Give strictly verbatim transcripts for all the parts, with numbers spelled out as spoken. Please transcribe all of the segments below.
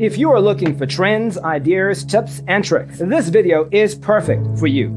If you are looking for trends, ideas, tips, and tricks, this video is perfect for you.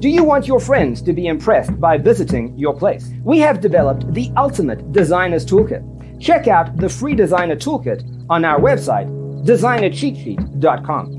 Do you want your friends to be impressed by visiting your place? We have developed the ultimate designer's toolkit. Check out the free designer toolkit on our website, designer cheat sheet dot com.